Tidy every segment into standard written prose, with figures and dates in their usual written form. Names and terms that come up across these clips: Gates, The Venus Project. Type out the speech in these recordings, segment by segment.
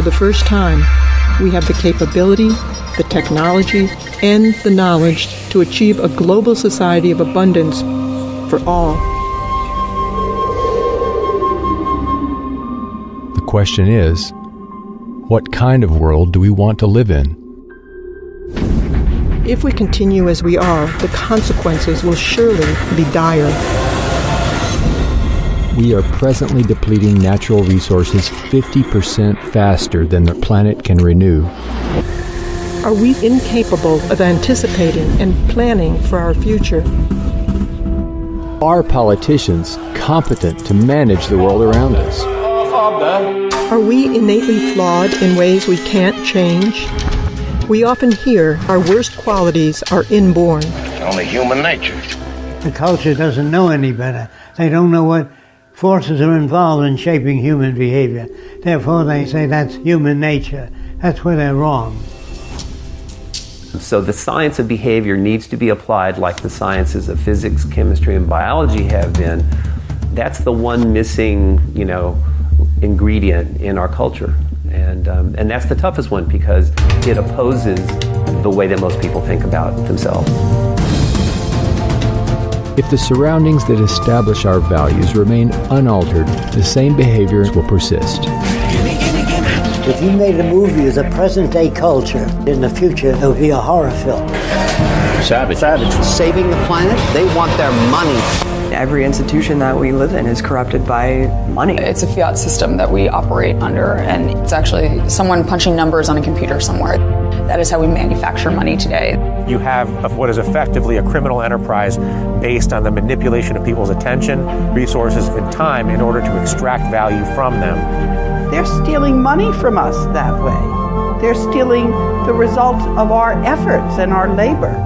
for the first time, we have the capability, the technology, and the knowledge to achieve a global society of abundance for all. The question is, what kind of world do we want to live in? If we continue as we are, the consequences will surely be dire. We are presently depleting natural resources 50% faster than the planet can renew. Are we incapable of anticipating and planning for our future? Are politicians competent to manage the world around us? Are we innately flawed in ways we can't change? We often hear our worst qualities are inborn. It's only human nature. The culture doesn't know any better. They don't know what forces are involved in shaping human behavior. Therefore, they say that's human nature. That's where they're wrong. So the science of behavior needs to be applied like the sciences of physics, chemistry, and biology have been. That's the one missing, ingredient in our culture. And that's the toughest one because it opposes the way that most people think about themselves. If the surroundings that establish our values remain unaltered, the same behaviors will persist. If you made a movie as a present-day culture, in the future it would be a horror film. Savage. Saving the planet? They want their money. Every institution that we live in is corrupted by money. It's a fiat system that we operate under, and it's actually someone punching numbers on a computer somewhere. That is how we manufacture money today. You have what is effectively a criminal enterprise based on the manipulation of people's attention, resources, and time in order to extract value from them. They're stealing money from us that way. They're stealing the results of our efforts and our labor.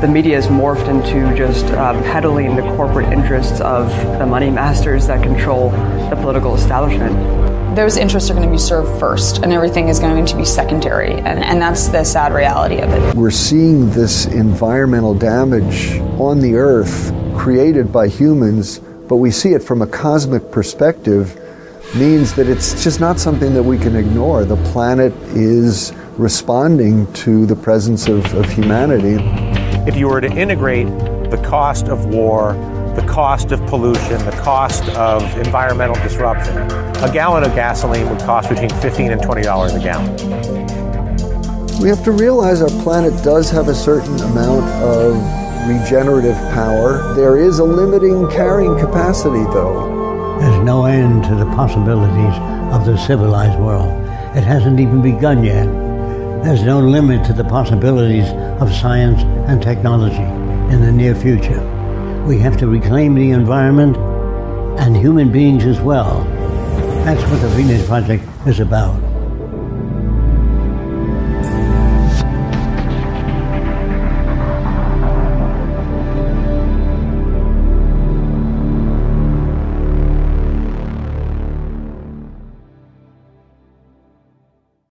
The media has morphed into just peddling the corporate interests of the money masters that control the political establishment. Those interests are going to be served first, and everything is going to be secondary, and that's the sad reality of it. We're seeing this environmental damage on the Earth created by humans, but we see it from a cosmic perspective, means that it's just not something that we can ignore. The planet is responding to the presence of humanity. If you were to integrate the cost of war, the cost of pollution, the cost of environmental disruption, a gallon of gasoline would cost between $15 and $20 a gallon. We have to realize our planet does have a certain amount of regenerative power. There is a limiting carrying capacity, though. There's no end to the possibilities of the civilized world. It hasn't even begun yet. There's no limit to the possibilities of science and technology in the near future. We have to reclaim the environment and human beings as well. That's what the Venus Project is about.